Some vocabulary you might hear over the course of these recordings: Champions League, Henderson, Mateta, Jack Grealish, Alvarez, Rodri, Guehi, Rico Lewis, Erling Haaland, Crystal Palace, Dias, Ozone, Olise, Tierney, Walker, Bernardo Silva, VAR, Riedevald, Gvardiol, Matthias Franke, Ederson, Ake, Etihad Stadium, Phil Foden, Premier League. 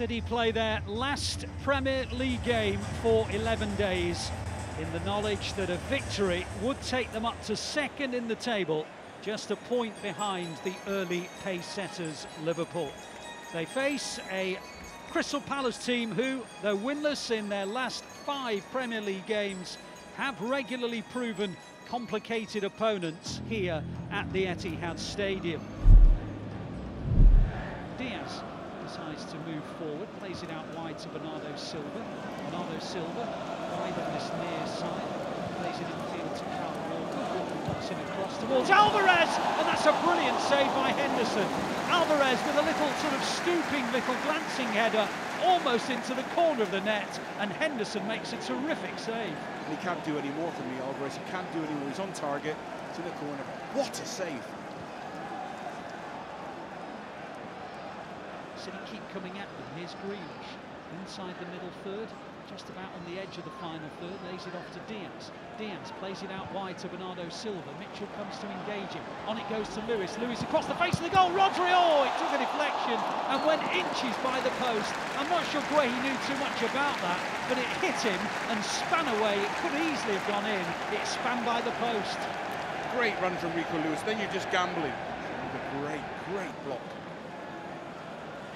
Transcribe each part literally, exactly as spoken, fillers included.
City play their last Premier League game for eleven days in the knowledge that a victory would take them up to second in the table, just a point behind the early pace setters Liverpool. They face a Crystal Palace team who, though winless in their last five Premier League games, have regularly proven complicated opponents here at the Etihad Stadium. Dias decides to move forward, plays it out wide to Bernardo Silva. Bernardo Silva, wide on this near side, plays it infield to Carl Walker. Walker puts it across towards Alvarez, and that's a brilliant save by Henderson. Alvarez with a little sort of stooping, little glancing header, almost into the corner of the net, and Henderson makes a terrific save. He can't do any more for me, Alvarez. He can't do any more. He's on target, to the corner. What a save! City keep coming at them. Here's Grealish, inside the middle third, just about on the edge of the final third, lays it off to Dias. Dias plays it out wide to Bernardo Silva. Mitchell comes to engage him, on it goes to Lewis. Lewis across the face of the goal, Rodri, oh, it took a deflection and went inches by the post. I'm not sure Guehi knew too much about that, but it hit him and span away. It could easily have gone in, it span by the post. Great run from Rico Lewis, then you're just gambling. Great, great block.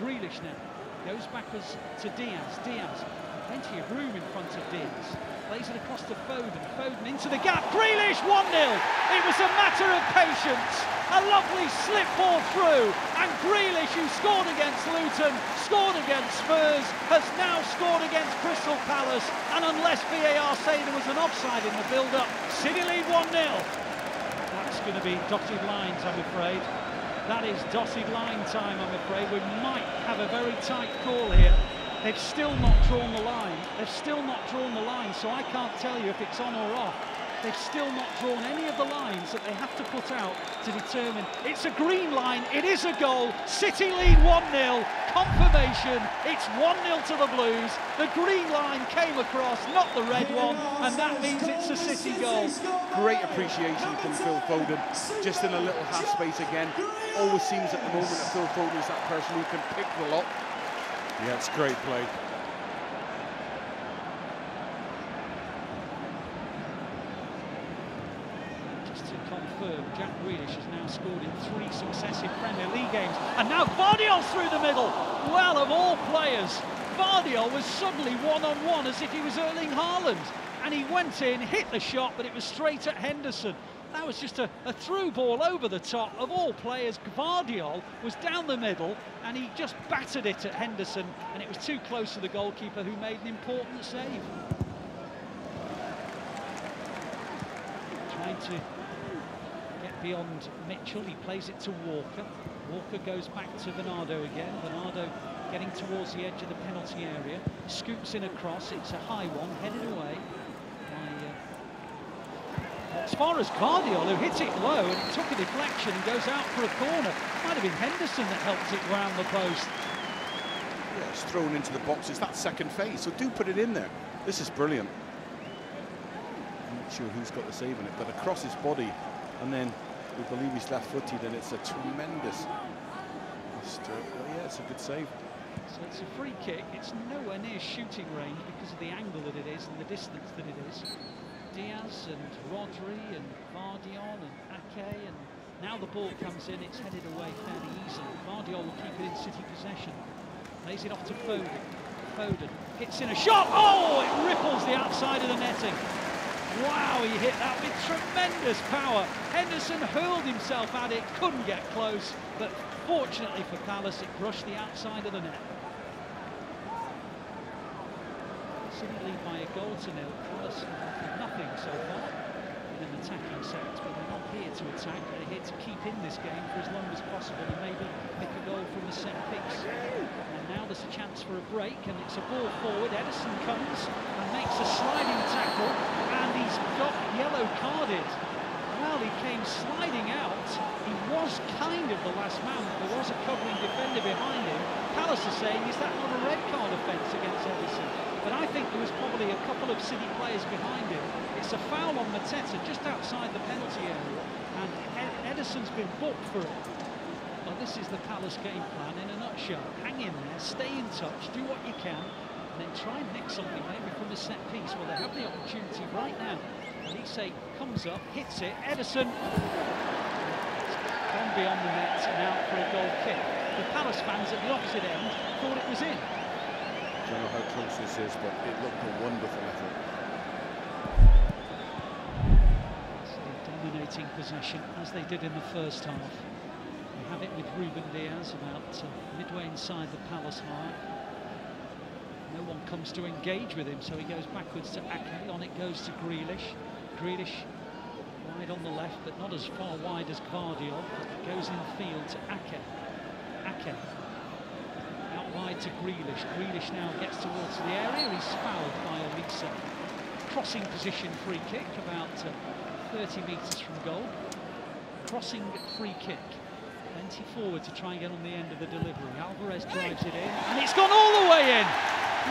Grealish now goes backwards to Dias. Dias, plenty of room in front of Dias, plays it across to Foden. Foden into the gap. Grealish one nil. It was a matter of patience. A lovely slip ball through, and Grealish, who scored against Luton, scored against Spurs, has now scored against Crystal Palace. And unless V A R say there was an offside in the build-up, City lead one nil. That's going to be dotted lines, I'm afraid. That is dotted line time, I'm afraid. We might have a very tight call here. They've still not drawn the line. They've still not drawn the line, so I can't tell you if it's on or off. They've still not drawn any of the lines that they have to put out to determine. It's a green line. It is a goal. City lead one nil. Confirmation. It's one nil to the Blues. The green line came across, not the red one, and that means it's a City goal. Great appreciation from Phil Foden, just in a little half space again. Always seems at the moment that Phil Foden is that person who can pick the lot. Yeah, it's great play. Just to confirm, Jack Grealish has now scored in three successive Premier League games, and now Gvardiol's through the middle. Well, of all players, Gvardiol was suddenly one-on-one as if he was Erling Haaland, and he went in, hit the shot, but it was straight at Henderson. That was just a, a through ball over the top. Of all players, Gvardiol was down the middle, and he just battered it at Henderson, and it was too close to the goalkeeper, who made an important save. Trying to get beyond Mitchell, he plays it to Walker. Walker goes back to Bernardo again. Bernardo getting towards the edge of the penalty area, scoops in a cross, it's a high one, headed away by, uh, as far as Gvardiol, who hit it low and it took a deflection and goes out for a corner. Might have been Henderson that helped it round the post. Yeah, it's thrown into the box, it's that second phase, so do put it in there. This is brilliant. I'm not sure who's got the save in it, but across his body, and then we believe he's left-footed, and it's a tremendous... Yeah, it's a good save. So it's a free kick, it's nowhere near shooting range because of the angle that it is and the distance that it is. Dias and Rodri and Gvardiol and Ake, and now the ball comes in, it's headed away fairly easily. Gvardiol will keep it in City possession, lays it off to Foden. Foden hits in a shot, oh, it ripples the outside of the netting. Wow, he hit that with tremendous power. Henderson hurled himself at it, couldn't get close, but fortunately for Palace, it brushed the outside of the net. City lead by a goal to nil. Palace have nothing so far in an attacking sense, but they're not here to attack. They're here to keep in this game for as long as possible and maybe pick a goal from the set piece. And now there's a chance for a break, and it's a ball forward. Ederson comes and makes a sliding tackle, and he's got yellow carded. Well, he came sliding out, he was kind of the last man, but there was a covering defender behind him. Palace are saying, is that not a red card offence against Ederson? But I think there was probably a couple of City players behind him. It's a foul on Mateta, just outside the penalty area, and Ederson's been booked for it. Well, this is the Palace game plan in a nutshell. Hang in there, stay in touch, do what you can, and then try and nick something maybe from the set piece. Well, they have the opportunity right now. Olise comes up, hits it, Ederson gone beyond the net and out for a goal kick. The Palace fans at the opposite end thought it was in. I don't know how close this is, but it looked a wonderful effort. Dominating possession as they did in the first half. They have it with Ruben Dias about uh, midway inside the Palace half. No one comes to engage with him, so he goes backwards to Ake. On it goes to Grealish. Grealish wide on the left, but not as far wide as Gvardiol. It goes in the field to Ake. Ake out wide to Grealish. Grealish now gets towards the area. He's fouled by Olise. Crossing position free kick about uh, thirty metres from goal. Crossing free kick. Plenty forward to try and get on the end of the delivery. Alvarez drives it in, and it's gone all the way in.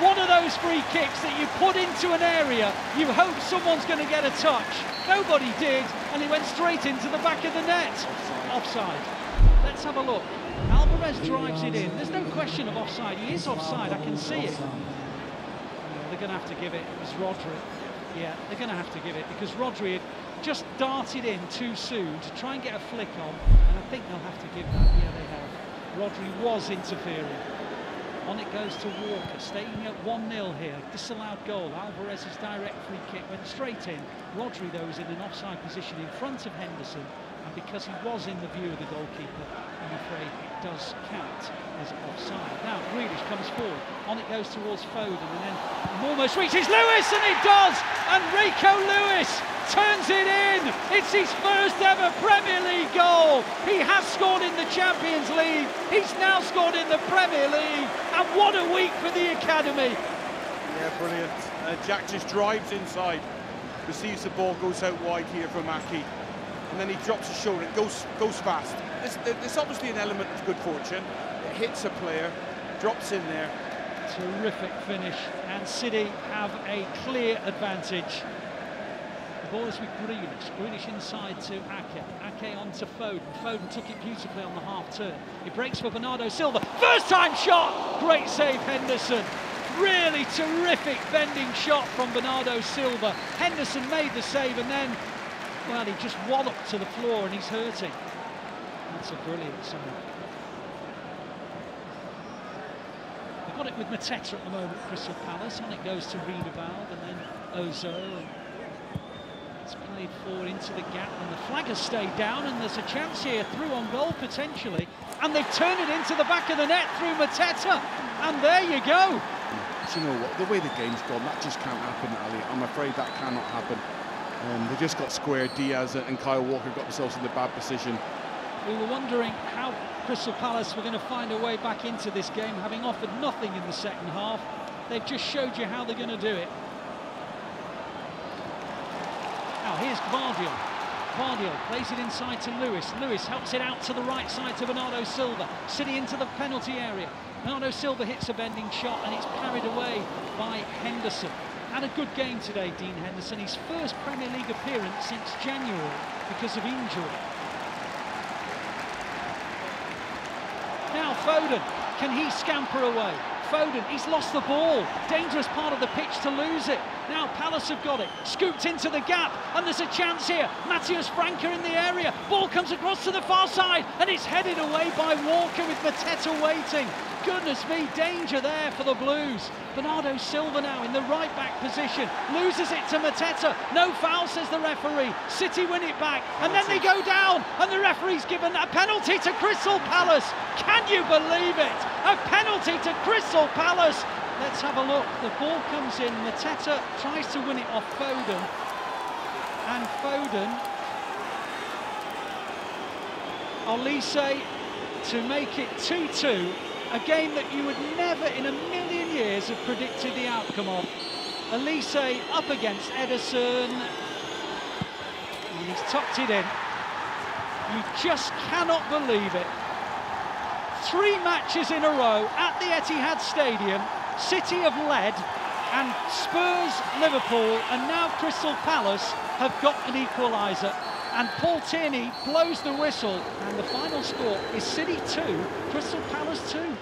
One of those free kicks that you put into an area, you hope someone's going to get a touch. Nobody did, and it went straight into the back of the net. Offside. Offside. Let's have a look. Alvarez drives it in. There's no question of offside. He is offside, I can see it. They're going to have to give it. It was Rodri. Yeah, they're going to have to give it, because Rodri had just darted in too soon to try and get a flick on, and I think they'll have to give that. Yeah, they have. Rodri was interfering. On it goes to Walker, staying at one nil here. Disallowed goal. Alvarez's direct free kick went straight in. Rodri, though, is in an offside position in front of Henderson, and because he was in the view of the goalkeeper, I'm afraid it does count as offside. Now Grealish comes forward, on it goes towards Foden, and then it almost reaches Lewis, and it does! And Rico Lewis turns it in! It's his first ever Premier League goal! He has scored in the Champions League, he's now scored in the Premier League, and what a week for the academy! Yeah, brilliant. Uh, Jack just drives inside, receives the ball, goes out wide here from Ake, and then he drops his shoulder, it goes, goes fast. There's, there's obviously an element of good fortune. It hits a player, drops in there. Terrific finish, and City have a clear advantage. The ball is with Grealish, Grealish inside to Ake, Ake on to Foden, Foden took it beautifully on the half-turn. He breaks for Bernardo Silva, first-time shot! Great save, Henderson. Really terrific bending shot from Bernardo Silva. Henderson made the save, and then well, he just walloped to the floor and he's hurting. That's a brilliant save. They've got it with Mateta at the moment, Crystal Palace. On it goes to Riedevald, and then Ozone. It's played forward into the gap, and the flag has stayed down, and there's a chance here, through on goal potentially. And they've turned it into the back of the net through Mateta. And there you go. Do you know what? The way the game's gone, that just can't happen, Ali. I'm afraid that cannot happen. Um, they just got squared. Dias and Kyle Walker got themselves in the bad position. We were wondering how Crystal Palace were going to find a way back into this game, having offered nothing in the second half. They've just showed you how they're going to do it. Now here's Gvardiol. Gvardiol plays it inside to Lewis. Lewis helps it out to the right side to Bernardo Silva. City into the penalty area. Bernardo Silva hits a bending shot, and it's parried away by Henderson. Had a good game today, Dean Henderson, his first Premier League appearance since January because of injury. Now Foden, can he scamper away? Foden, he's lost the ball, dangerous part of the pitch to lose it. Now Palace have got it, scooped into the gap, and there's a chance here. Matthias Franke in the area, ball comes across to the far side, and it's headed away by Walker with Mateta waiting. Goodness me, danger there for the Blues. Bernardo Silva now in the right-back position, loses it to Mateta. No foul, says the referee. City win it back, and then they go down, and the referee's given a penalty to Crystal Palace. Can you believe it? A penalty to Crystal Palace. Let's have a look. The ball comes in, Mateta tries to win it off Foden, and Foden, Olise to make it two two. A game that you would never in a million years have predicted the outcome of. Olise up against Ederson, and he's tucked it in. You just cannot believe it. Three matches in a row at the Etihad Stadium, City have led, and Spurs, Liverpool, and now Crystal Palace have got an equaliser. And Paul Tierney blows the whistle, and the final score is City two, Crystal Palace two.